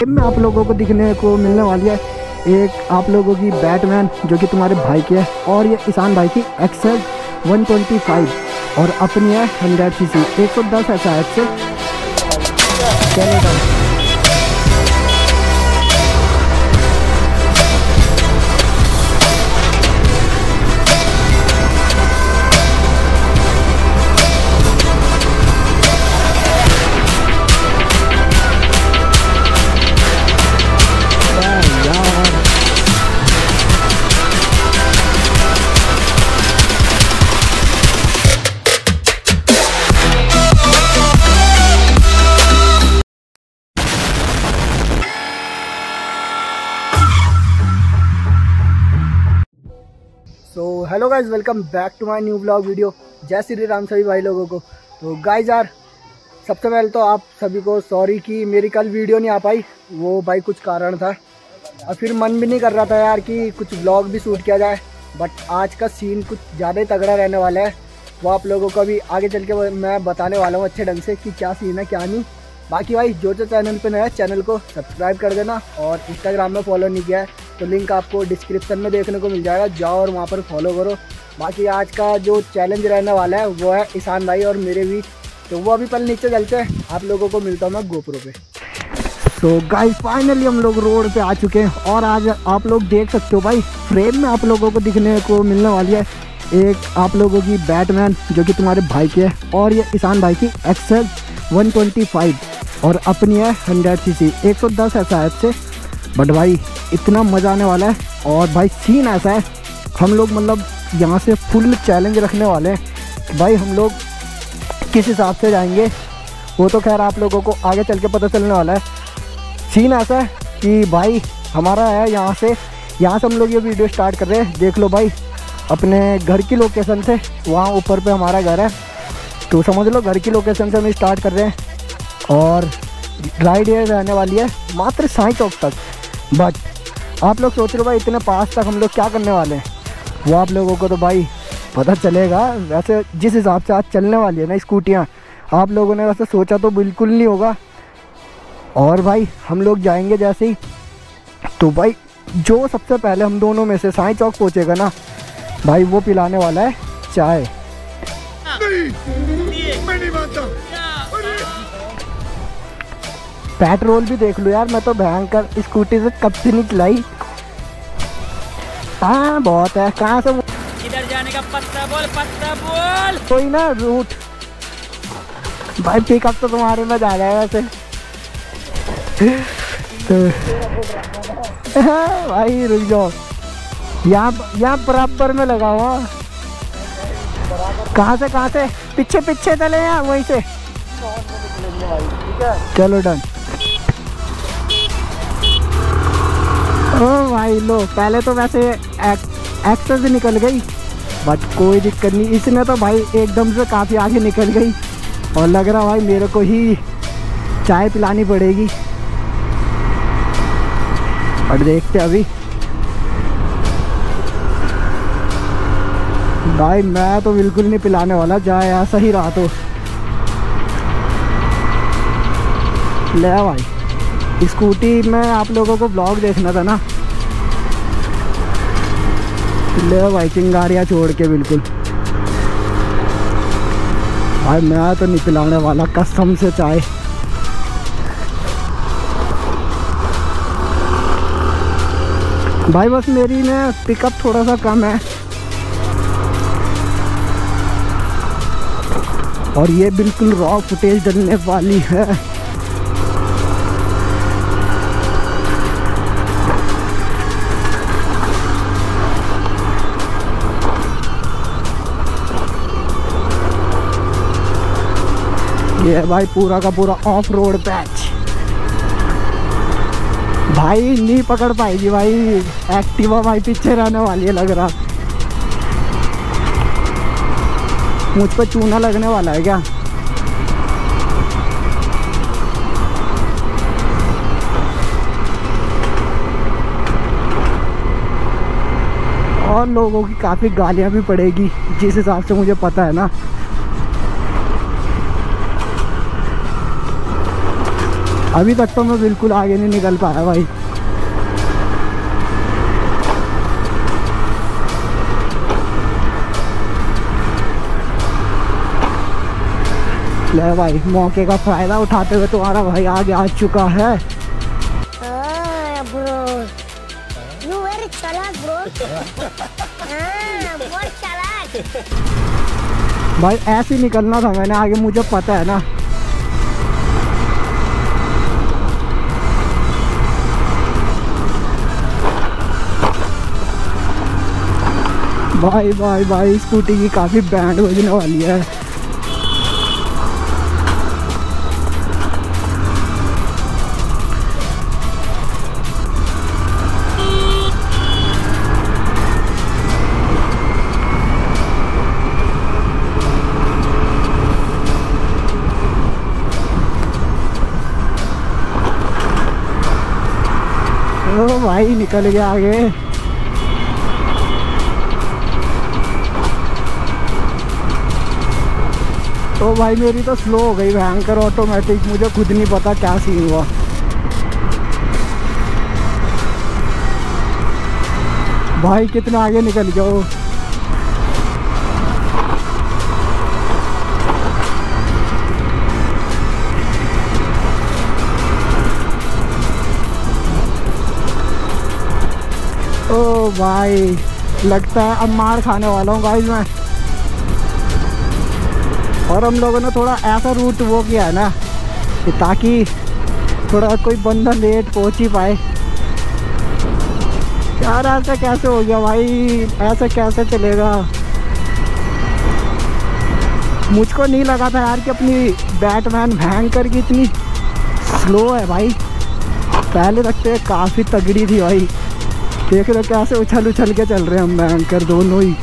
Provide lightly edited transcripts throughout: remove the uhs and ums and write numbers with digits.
Game में आप लोगों को दिखने को मिलने वाली है एक आप लोगों की बैटमैन जो कि तुम्हारे भाई की है, और ये ईशान भाई की एक्सेल 125 और अपनी है 100cc 110 ऐसा एक्सेल। चलो hello guys, welcome back to my new blog video. जय श्री राम सभी भाई लोगों को। तो गाइज यार सबसे पहले तो आप सभी को सॉरी कि मेरी कल वीडियो नहीं आ पाई, वो भाई कुछ कारण था और फिर मन भी नहीं कर रहा था यार कि कुछ ब्लॉग भी शूट किया जाए, बट आज का सीन कुछ ज़्यादा ही तगड़ा रहने वाला है। वो आप लोगों को अभी आगे चल के मैं बताने वाला हूँ अच्छे ढंग से कि क्या सीन है क्या नहीं। बाकी भाई जो चैनल पर नया है चैनल को सब्सक्राइब कर देना, और इंस्टाग्राम में फॉलो नहीं किया है तो लिंक आपको डिस्क्रिप्शन में देखने को मिल जाएगा, जाओ और वहाँ पर फॉलो करो। बाकी आज का जो चैलेंज रहने वाला है वो है ईशान भाई और मेरे बीच, तो वो अभी पल नीचे चलते हैं, आप लोगों को मिलता हूँ मैं गोप्रो पे। तो गाइस फाइनली हम लोग रोड पे आ चुके हैं, और आज आप लोग देख सकते हो भाई फ्रेम में आप लोगों को दिखने को मिलने वाली है एक आप लोगों की बैटमैन जो कि तुम्हारे भाई की है, और ये ईशान भाई की एक्सेल 125 और अपनी है 100cc 110 है शायद से। बट भाई इतना मज़ा आने वाला है, और भाई सीन ऐसा है हम लोग मतलब यहाँ से फुल चैलेंज रखने वाले हैं भाई। हम लोग किस हिसाब से जाएंगे वो तो खैर आप लोगों को आगे चल के पता चलने वाला है। सीन ऐसा है कि भाई हमारा है यहाँ से हम लोग ये वीडियो स्टार्ट कर रहे हैं, देख लो भाई अपने घर की लोकेशन से, वहाँ ऊपर पे हमारा घर है तो समझ लो घर की लोकेशन से हम स्टार्ट कर रहे हैं, और राइड ये रहने वाली है मात्र 60 तक। बट आप लोग सोच रहे हो भाई इतने पास तक हम लोग क्या करने वाले हैं, वो आप लोगों को तो भाई पता चलेगा। वैसे जिस हिसाब से आज चलने वाली है ना स्कूटियाँ, आप लोगों ने वैसे सोचा तो बिल्कुल नहीं होगा। और भाई हम लोग जाएंगे जैसे ही, तो भाई जो सबसे पहले हम दोनों में से साई चौक पहुँचेगा ना भाई, वो पिलाने वाला है चाय। पेट्रोल भी देख लो यार, मैं तो भयंकर स्कूटी से कब से नहीं चलाई। हाँ बहुत है, कहाँ से इधर जाने का पत्ता बोल कोई ना रूट भाई, पिकअप तो तुम्हारे में जा रहा है वैसे तो भाई रुक जाओ, यहाँ बराबर में लगा हुआ। कहाँ से पीछे चले यार, वहीं से चलो डन। ओ भाई लो, पहले तो वैसे एक्टर से निकल गई बट कोई दिक्कत नहीं, इसने तो भाई एकदम से काफ़ी आगे निकल गई और लग रहा भाई मेरे को ही चाय पिलानी पड़ेगी। और देखते अभी भाई मैं तो बिल्कुल नहीं पिलाने वाला चाय, ऐसा ही रहा तो ले भाई। स्कूटी में आप लोगों को ब्लॉग देखना था ना, ले भाई चिंगारियाँ छोड़ के बिल्कुल भाई मैं तो नहीं पिलाने वाला कसम से चाय। भाई बस मेरी ना पिकअप थोड़ा सा कम है, और ये बिल्कुल रॉ फुटेज डलने वाली है। ये भाई पूरा का पूरा ऑफ रोड पैच, भाई नहीं पकड़ पाएगी भाई एक्टिवा, भाई पीछे रहने वाली है लग रहा। मुझ पर चूना लगने वाला है क्या। और लोगों की काफ़ी गालियां भी पड़ेगी जिस हिसाब से मुझे पता है ना। अभी तक तो मैं बिल्कुल आगे नहीं निकल पाया भाई। ले भाई मौके का फायदा उठाते हुए तुम्हारा भाई आगे आ चुका है। भाई ऐसे ही निकलना था मैंने आगे, मुझे पता है ना। भाई भाई भाई स्कूटी की काफी बैंड बजने वाली है। ओ भाई निकल गया आगे। तो भाई मेरी तो स्लो हो गई भयंकर ऑटोमेटिक, मुझे खुद नहीं पता क्या सीन हुआ। भाई कितना आगे निकल गया वो। ओ भाई लगता है अब मार खाने वाला हूँ गाइस मैं। और हम लोगों ने थोड़ा ऐसा रूट वो किया है ना कि ताकि थोड़ा कोई बंदा लेट पहुँच ही पाए। यार ऐसा कैसे हो गया भाई, ऐसा कैसे चलेगा। मुझको नहीं लगा था यार कि अपनी बैटमैन भयंकर की इतनी स्लो है भाई। पहले लगते काफ़ी तगड़ी थी भाई, देख लो कैसे उछल उछल के चल रहे हैं हम भयंकर दोनों ही।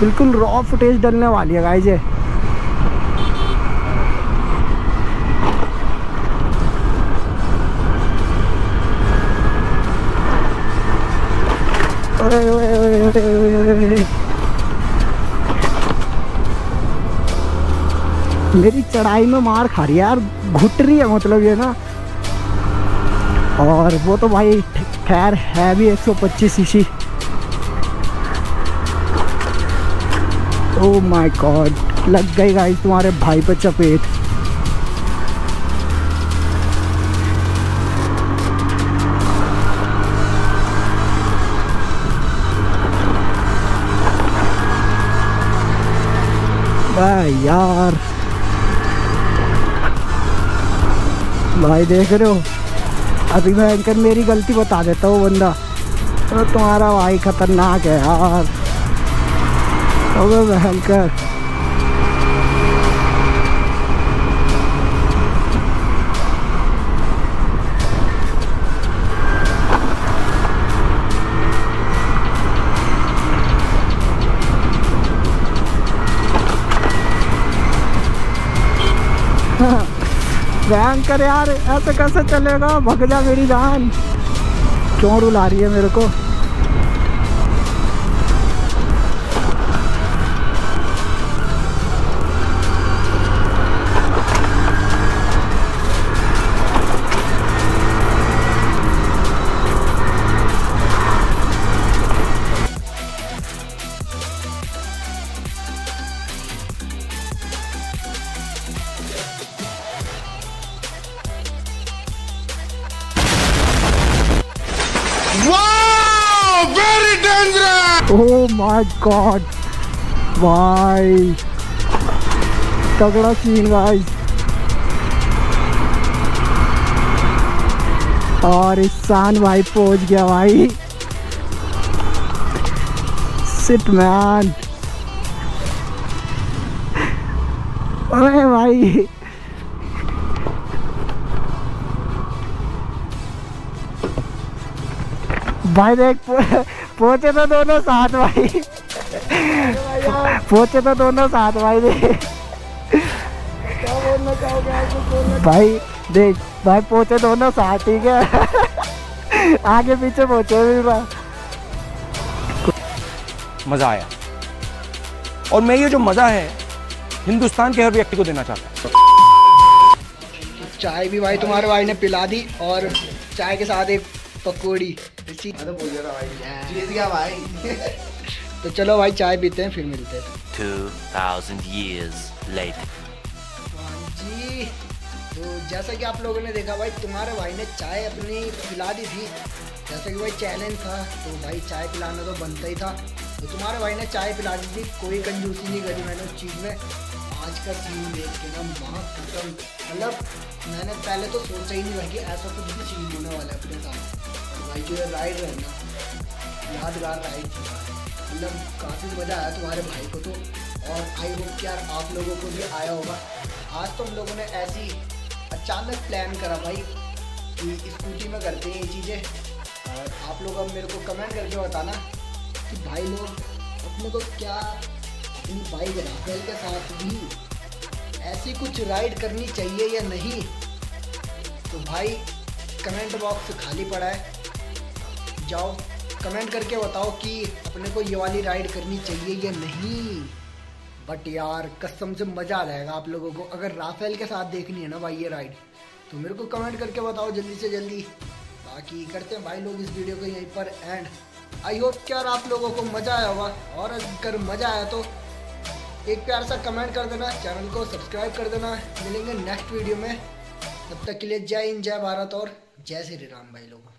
बिल्कुल रॉ फुटेज डलने वाली है गाइस ये। ओए ओए ओए मेरी चढ़ाई में मार खा रही है यार, घुट रही है मतलब ये ना। और वो तो भाई खैर है भी 125 सीसी। ओह माय गॉड लग गई गाइस तुम्हारे भाई पर चपेट। भाई यार भाई देख रहे हो अभी मैं अंकल मेरी गलती बता देता हूँ बंदा, तो तुम्हारा भाई खतरनाक है यार। अबे अंकल भयंकर यार ऐसे कैसे चलेगा, भग जा मेरी जान। क्यों रुला रही है मेरे को। Oh my God, भाई तगड़ा सीन गाइस। और इंसान भाई पहुंच गया भाई। Shit man, अरे भाई देख पहुँचे तो दोनों साथ भाई, पहुँचे तो दोनों साथ भाई। भाई देख भाई पहुँचे दोनों साथ, ठीक है आगे पीछे पहुँचे भी। मज़ा आया और मैं ये जो मज़ा है हिंदुस्तान के हर व्यक्ति को देना चाहता हूँ। चाय भी भाई तुम्हारे भाई ने पिला दी और चाय के साथ एक पकौड़ी। तो चलो भाई चाय पीते हैं फिर मिलते हैं। 2000 years later जी। तो जैसा कि आप लोगों ने देखा भाई तुम्हारे भाई ने चाय अपनी पिला दी थी, जैसा कि भाई चैलेंज था तो भाई चाय पिलाना तो बनता ही था। तो तुम्हारे भाई ने चाय पिला दी थी, कोई कंजूसी नहीं करी मैंने उस चीज़ में। आज का सीन देख के ना वहाँ खत्म, मतलब मैंने पहले तो सोचा ही नहीं भाई कि ऐसा कुछ भी सीन होने वाला है अपने साथ। भाई जो ये राइड रहना यादगार राइड थी, मतलब काफ़ी मज़ा आया तुम्हारे भाई को तो। और आई होप कि यार आप लोगों को भी आया होगा। आज तो हम लोगों ने ऐसी अचानक प्लान करा भाई कि स्कूटी में करते हैं ये चीज़ें। और आप लोग अब मेरे को कमेंट करके बताना कि भाई लोग अपने को क्या अपनी बाइक राइफल के साथ भी ऐसी कुछ राइड करनी चाहिए या नहीं। तो भाई कमेंट बॉक्स खाली पड़ा है, जाओ कमेंट करके बताओ कि अपने को ये वाली राइड करनी चाहिए या नहीं। बट यार कसम से मज़ा आ जाएगा आप लोगों को। अगर राफेल के साथ देखनी है ना भाई ये राइड तो मेरे को कमेंट करके बताओ जल्दी से जल्दी। बाकी करते हैं भाई लोग इस वीडियो को यहीं पर एंड। आई होप कि यार आप लोगों को मज़ा आया होगा, और अगर मज़ा आया तो एक प्यार सा कमेंट कर देना, चैनल को सब्सक्राइब कर देना। मिलेंगे नेक्स्ट वीडियो में, तब तक के लिए जय हिंद, जय भारत और जय श्री राम भाई लोग।